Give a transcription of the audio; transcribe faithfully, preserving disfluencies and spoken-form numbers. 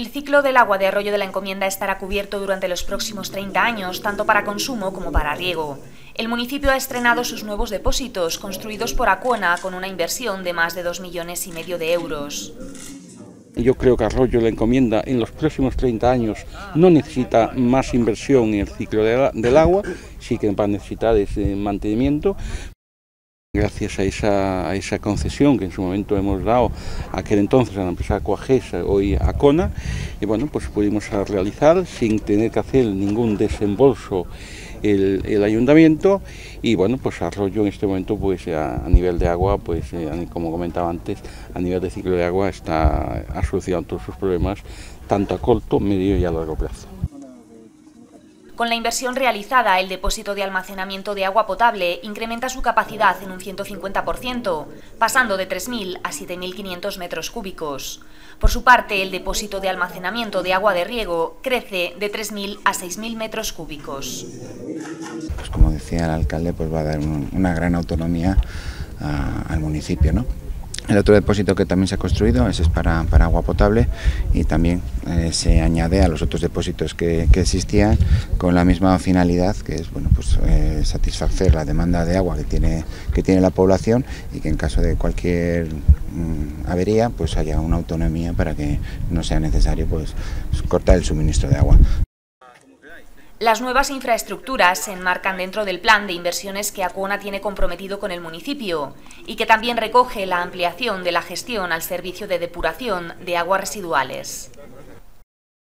El ciclo del agua de Arroyo de la Encomienda estará cubierto durante los próximos treinta años, tanto para consumo como para riego. El municipio ha estrenado sus nuevos depósitos, construidos por Aquona, con una inversión de más de dos millones y medio de euros. Yo creo que Arroyo de la Encomienda en los próximos treinta años no necesita más inversión en el ciclo de la, del agua, sí que va a necesitar ese mantenimiento. Gracias a esa, a esa concesión que en su momento hemos dado aquel entonces a la empresa Aquagesa, hoy Aquona, y bueno, pues pudimos realizar sin tener que hacer ningún desembolso el, el ayuntamiento. Y bueno, pues Arroyo en este momento, pues a, a nivel de agua, pues eh, como comentaba antes, a nivel de ciclo de agua está ha solucionado todos sus problemas, tanto a corto, medio y a largo plazo. Con la inversión realizada, el depósito de almacenamiento de agua potable incrementa su capacidad en un ciento cincuenta por ciento, pasando de tres mil a siete mil quinientos metros cúbicos. Por su parte, el depósito de almacenamiento de agua de riego crece de tres mil a seis mil metros cúbicos. Pues como decía el alcalde, pues va a dar un, una gran autonomía a, al municipio, ¿no? El otro depósito que también se ha construido, ese es para, para agua potable, y también eh, se añade a los otros depósitos que, que existían con la misma finalidad, que es bueno, pues, eh, satisfacer la demanda de agua que tiene, que tiene la población, y que en caso de cualquier mmm, avería pues haya una autonomía para que no sea necesario pues, cortar el suministro de agua. Las nuevas infraestructuras se enmarcan dentro del plan de inversiones que Aquona tiene comprometido con el municipio y que también recoge la ampliación de la gestión al servicio de depuración de aguas residuales.